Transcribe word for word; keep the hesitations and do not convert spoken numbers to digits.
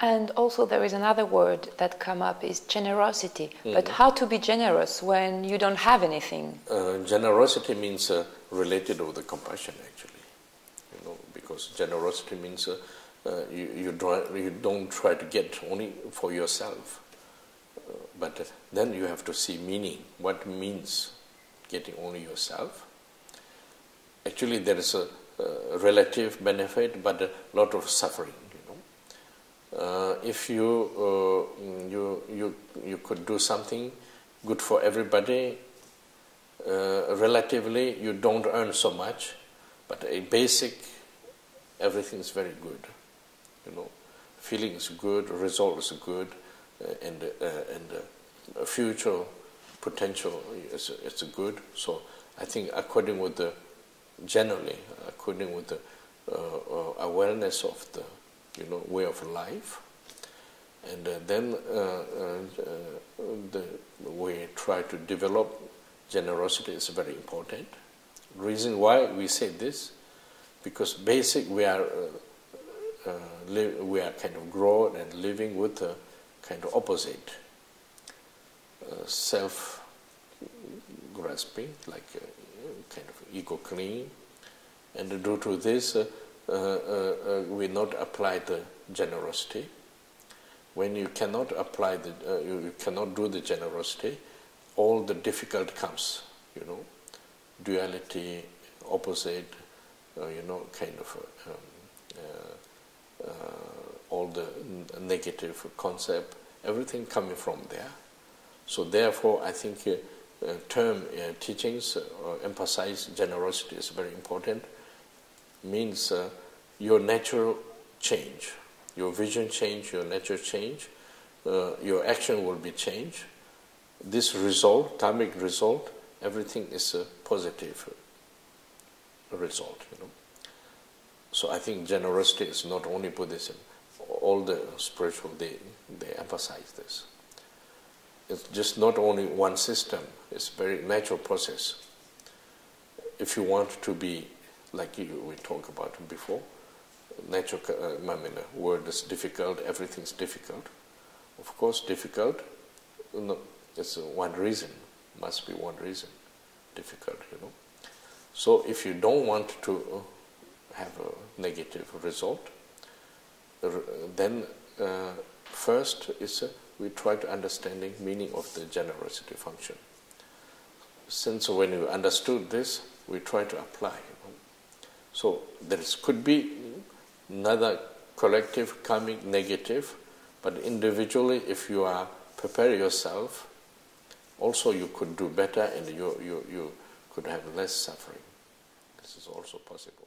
And also there is another word that come up, is generosity. Mm. But how to be generous when you don't have anything? Uh, generosity means uh, related with the compassion, actually. You know, because generosity means uh, uh, you, you, try, you don't try to get only for yourself. Uh, but then you have to see meaning. What means getting only yourself? Actually, there is a uh, relative benefit, but a lot of suffering. Uh, if you, uh, you you you could do something good for everybody, uh, relatively you don't earn so much, but a basic everything is very good, you know, feelings good, results good, uh, and uh, and uh, future potential is it's good. So I think according with the generally according with the uh, awareness of the, you know, way of life, and uh, then uh, uh, the we try to develop generosity is very important. Reason why we say this, because basic we are uh, uh, live, we are kind of grown and living with a kind of opposite uh, self grasping, like uh, kind of ego clinging, and due to this. Uh, Uh, uh, uh, we not apply the generosity. When you cannot apply the, uh, you, you cannot do the generosity, all the difficult comes. You know, duality, opposite. Uh, you know, kind of um, uh, uh, all the negative concept. Everything coming from there. So therefore, I think uh, uh, term uh, teachings uh, emphasize generosity is very important. Means uh, your natural change, your vision change, your nature change, uh, your action will be changed. This result, karmic result, everything is a positive result. You know, so I think generosity is not only Buddhism; all the spiritual they they emphasize this. It's just not only one system; it's a very natural process. If you want to be like you, we talked about before, natural, uh, I mean, the word is difficult, everything's difficult. Of course, difficult, you know, it's one reason, must be one reason, difficult, you know. So if you don't want to have a negative result, then uh, first is uh, we try to understanding meaning of the generosity function. Since when you understood this, we try to apply. So there is, could be another collective karmic negative, but individually, if you are prepare yourself, also you could do better and you you you could have less suffering. This is also possible.